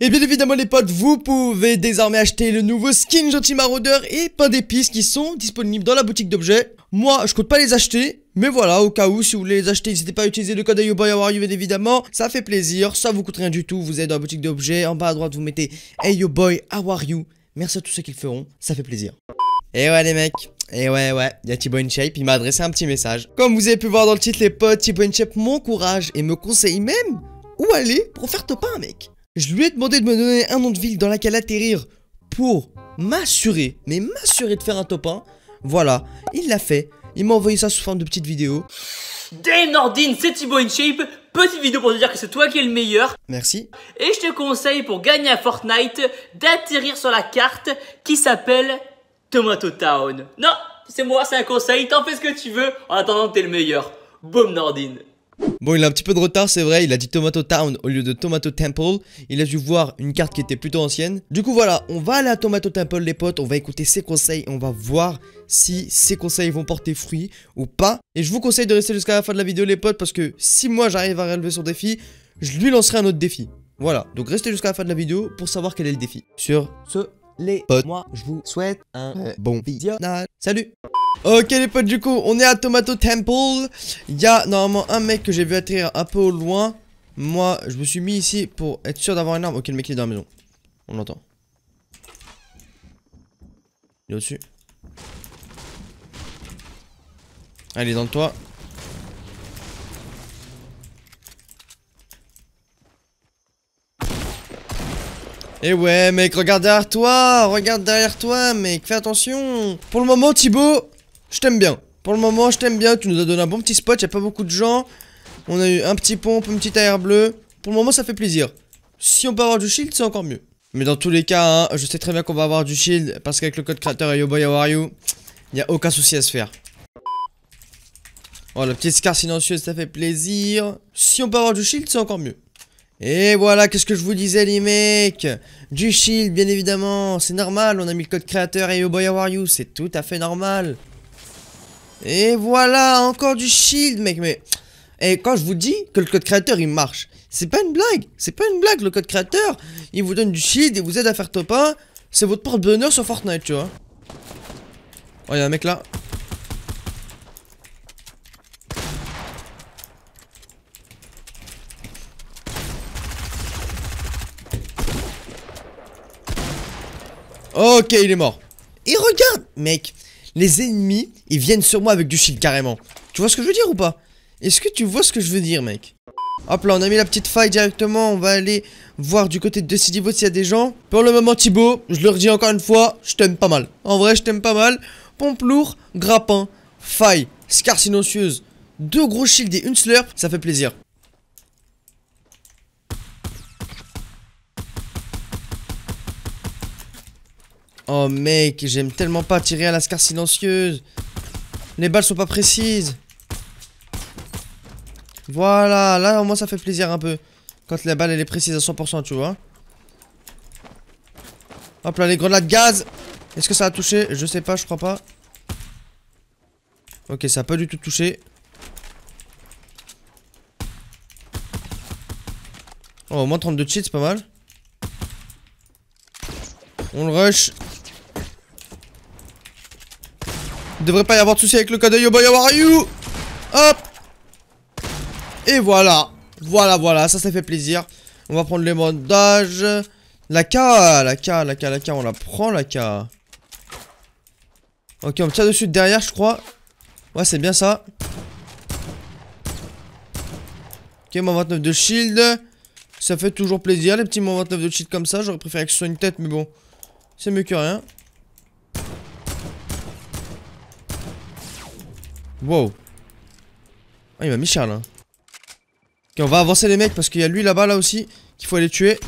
Et bien évidemment les potes, vous pouvez désormais acheter le nouveau skin gentil maraudeur et pain d'épices qui sont disponibles dans la boutique d'objets. Moi je compte pas les acheter, mais voilà, au cas où si vous voulez les acheter, n'hésitez pas à utiliser le code EhYoBoyHowAreU bien évidemment. Ça fait plaisir, ça vous coûte rien du tout, vous allez dans la boutique d'objets, en bas à droite vous mettez EhYoBoyHowAreU. Merci à tous ceux qui le feront, ça fait plaisir. Et ouais les mecs, et ouais, y'a TiboInShape, il m'a adressé un petit message. Comme vous avez pu voir dans le titre les potes, TiboInShape m'encourage et me conseille même où aller pour faire top 1 mec. Je lui ai demandé de me donner un nom de ville dans laquelle atterrir pour m'assurer, mais m'assurer de faire un top 1. Voilà, il l'a fait. Il m'a envoyé ça sous forme de petite vidéo. Day Nordine, c'est TiboInShape. Petite vidéo pour te dire que c'est toi qui es le meilleur. Merci. Et je te conseille pour gagner à Fortnite d'atterrir sur la carte qui s'appelle Tomato Town. Non, c'est moi, c'est un conseil. T'en fais ce que tu veux en attendant que t'es le meilleur. Boum Nordine. Bon, il a un petit peu de retard, c'est vrai, il a dit Tomato Town au lieu de Tomato Temple. Il a dû voir une carte qui était plutôt ancienne. Du coup, voilà, on va aller à Tomato Temple, les potes. On va écouter ses conseils et on va voir si ses conseils vont porter fruit ou pas. Et je vous conseille de rester jusqu'à la fin de la vidéo, les potes, parce que si moi j'arrive à relever son défi, je lui lancerai un autre défi. Voilà, donc restez jusqu'à la fin de la vidéo pour savoir quel est le défi. Sur ce, les potes, moi je vous souhaite un bon visionnage. Salut! Ok les potes, du coup on est à Tomato Temple. Il y a normalement un mec que j'ai vu atterrir un peu au loin. Moi je me suis mis ici pour être sûr d'avoir une arme. Ok, le mec il est dans la maison. On l'entend. Il est au dessus. Allez, il est dans le toit. Et ouais mec, regarde derrière toi mec, fais attention. Pour le moment Thibaut, je t'aime bien. Pour le moment je t'aime bien, tu nous as donné un bon petit spot, y'a pas beaucoup de gens. On a eu un petit pompe, une petite AR bleue. Pour le moment ça fait plaisir. Si on peut avoir du shield c'est encore mieux. Mais dans tous les cas, hein, je sais très bien qu'on va avoir du shield. Parce qu'avec le code créateur EhYoBoyHowAreU, y'a aucun souci à se faire. Oh la petite scar silencieuse, ça fait plaisir. Si on peut avoir du shield c'est encore mieux. Et voilà, qu'est-ce que je vous disais les mecs, du shield bien évidemment, c'est normal, on a mis le code créateur EhYoBoyHowAreU, c'est tout à fait normal. Et voilà, encore du shield mec, mais... Et quand je vous dis que le code créateur il marche, c'est pas une blague, le code créateur, il vous donne du shield et vous aide à faire top 1, c'est votre porte-bonheur sur Fortnite tu vois. Oh y'a un mec là. Ok, il est mort. Et regarde, mec, les ennemis, ils viennent sur moi avec du shield carrément. Tu vois ce que je veux dire ou pas? Est-ce que tu vois ce que je veux dire, mec? Hop là, on a mis la petite faille directement. On va aller voir du côté de Sidibot s'il y a des gens. Pour le moment, Thibaut, je le redis encore une fois, je t'aime pas mal. En vrai, je t'aime pas mal. Pompe lourd, grappin, faille, scar silencieuse, deux gros shields et une slurp, ça fait plaisir. Oh mec, j'aime tellement pas tirer à la scar silencieuse. Les balles sont pas précises. Voilà, là au moins ça fait plaisir un peu. Quand la balle elle est précise à 100% tu vois. Hop là, les grenades gaz. Est-ce que ça a touché? Je sais pas, je crois pas. Ok, ça a pas du tout touché. Oh, au moins 32 cheats, c'est pas mal. On le rush. Il devrait pas y avoir de soucis avec le code EhYoBoyHowAreU. Hop. Et voilà. Voilà, ça fait plaisir. On va prendre les bandages. La K, on la prend la K. Ok, on me tire dessus derrière je crois. Ouais c'est bien ça. Ok, moins 29 de shield. Ça fait toujours plaisir les petits moins 29 de shield comme ça. J'aurais préféré que ce soit une tête mais bon, c'est mieux que rien. Wow. Ah, il m'a mis cher là. Ok, on va avancer les mecs parce qu'il y a lui là-bas là aussi qu'il faut aller tuer.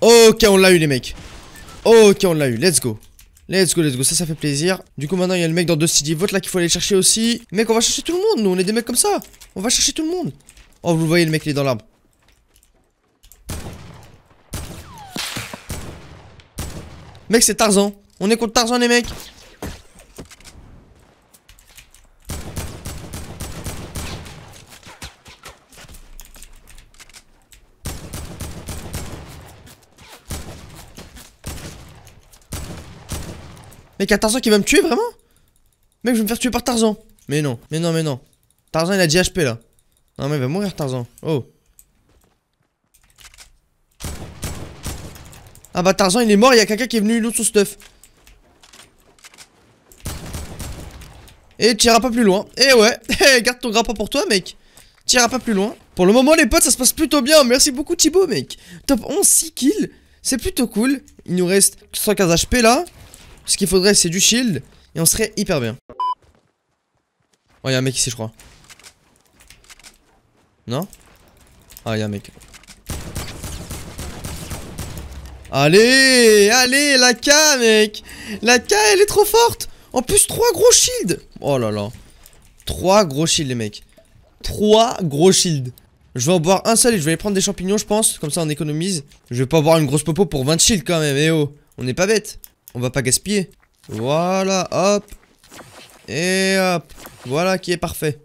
Ok, on l'a eu les mecs. Ok, on l'a eu, let's go. Let's go, ça fait plaisir. Du coup maintenant il y a le mec dans 2 Sidibot là qu'il faut aller chercher aussi. Mec, on va chercher tout le monde, nous on est des mecs comme ça. On va chercher tout le monde. Oh vous le voyez le mec il est dans l'arbre. Mec, c'est Tarzan. On est contre Tarzan, les mecs. Mec, y'a Tarzan qui va me tuer, vraiment? Mec, je vais me faire tuer par Tarzan. Mais non, mais non, mais non. Tarzan, il a 10 HP, là. Non, mais il va mourir, Tarzan. Oh. Ah bah, Tarzan, il est mort. Il y a quelqu'un qui est venu loot son stuff. Et t'iras pas plus loin. Eh ouais, garde ton grappin pour toi, mec. T'iras pas plus loin. Pour le moment, les potes, ça se passe plutôt bien. Merci beaucoup, Thibaut, mec. Top 11, 6 kills. C'est plutôt cool. Il nous reste 115 HP, là. Ce qu'il faudrait, c'est du shield. Et on serait hyper bien. Oh, y'a un mec ici, je crois. Non? Ah, y'a un mec. Allez, allez, la K, mec. La K, elle est trop forte. En plus, 3 gros shields. Oh là là. 3 gros shields, les mecs. 3 gros shields. Je vais en boire un seul et je vais aller prendre des champignons, je pense. Comme ça, on économise. Je vais pas boire une grosse popo pour 20 shields quand même. Eh oh, on n'est pas bête. On va pas gaspiller. Voilà, hop. Et hop. Voilà qui est parfait.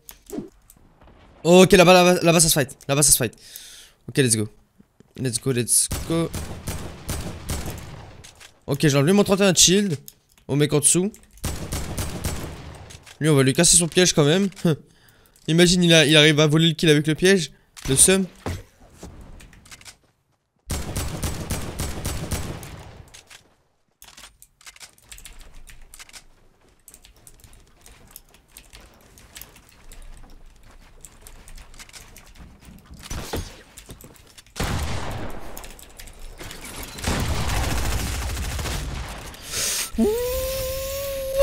Ok, là-bas ça se fight. Là-bas ça se fight. Ok, let's go. Let's go, let's go. Ok, j'ai enlevé mon 31 de shield. Au mec en dessous. Lui, on va lui casser son piège quand même. Imagine, il arrive à voler le kill avec le piège. Le seum.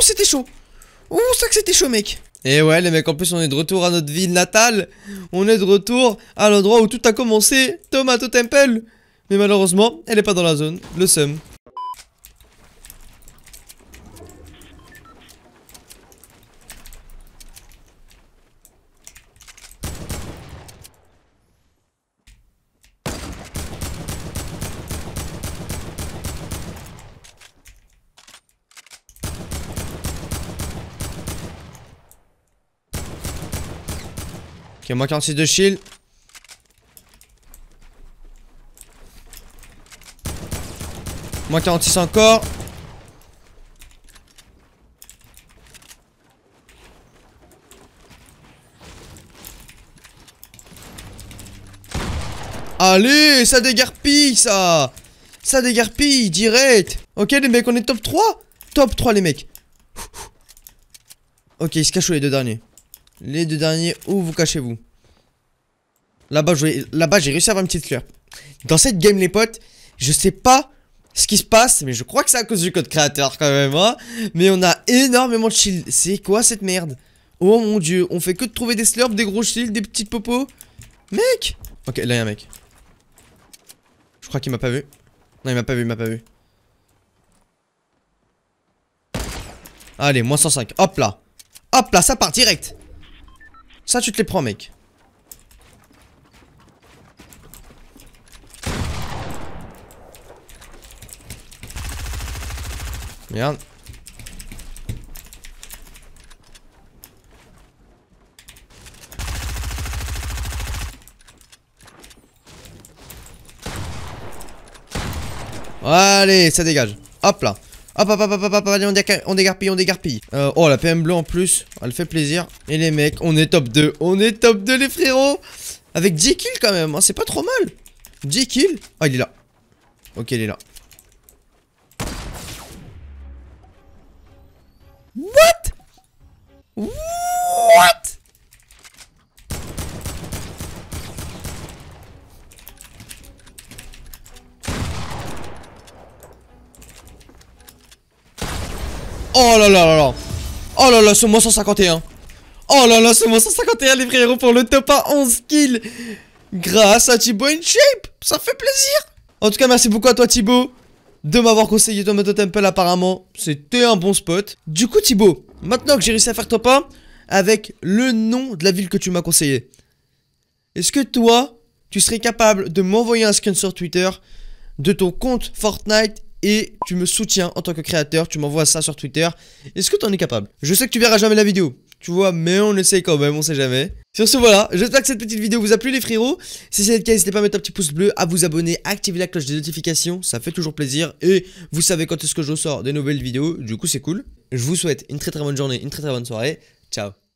C'était chaud. Ouh, ça que c'était chaud, mec. Et ouais, les mecs, en plus, on est de retour à notre ville natale. On est de retour à l'endroit où tout a commencé, Tomato Temple. Mais malheureusement, elle est pas dans la zone. Le seum. Ok, moins 46 de shield. Moins 46 encore. Allez, ça dégarpille, ça. Ça dégarpille, direct. Ok, les mecs, on est top 3. Top 3, les mecs. Ok, ils se cachent où, les deux derniers? Les deux derniers, où vous cachez-vous? Là-bas, j'ai réussi à avoir une petite fleur. Dans cette game, les potes, je sais pas ce qui se passe, mais je crois que c'est à cause du code créateur quand même, hein. Mais on a énormément de shields. C'est quoi cette merde? Oh mon dieu, on fait que de trouver des slurps, des gros shields, des petites popos. Mec! Ok, là, y'a un mec. Je crois qu'il m'a pas vu. Non, il m'a pas vu, il m'a pas vu. Allez, moins 105. Hop là. Hop là, ça part direct. Ça, tu te les prends, mec. Merde. Allez, ça dégage. Hop là. Hop, hop, hop, hop, hop, hop, allez, on dégarpille, on dégarpille. Oh, la PM bleue en plus, elle fait plaisir. Et les mecs, on est top 2, on est top 2, les frérots. Avec 10 kills quand même, hein, c'est pas trop mal. 10 kills. Ah, il est là. Ok, il est là. What? What? Oh là là là là. Oh là là, ce moins 151. Oh là là, ce moins 151, les frérots, pour le top à 11 kills. Grâce à TiboInShape. Ça fait plaisir. En tout cas, merci beaucoup à toi, Thibaut, de m'avoir conseillé Tomato Temple, apparemment. C'était un bon spot. Du coup, Thibaut, maintenant que j'ai réussi à faire top 1 avec le nom de la ville que tu m'as conseillé, est-ce que toi, tu serais capable de m'envoyer un scan sur Twitter de ton compte Fortnite et tu me soutiens en tant que créateur, tu m'envoies ça sur Twitter. Est-ce que t'en es capable? Je sais que tu verras jamais la vidéo, tu vois, mais on essaye quand même, on sait jamais. Sur ce, voilà, j'espère que cette petite vidéo vous a plu les frérots. Si c'est le cas, n'hésitez pas à mettre un petit pouce bleu, à vous abonner, à activer la cloche des notifications, ça fait toujours plaisir. Et vous savez quand est-ce que je sors des nouvelles vidéos, du coup c'est cool. Je vous souhaite une très très bonne journée, une très très bonne soirée. Ciao.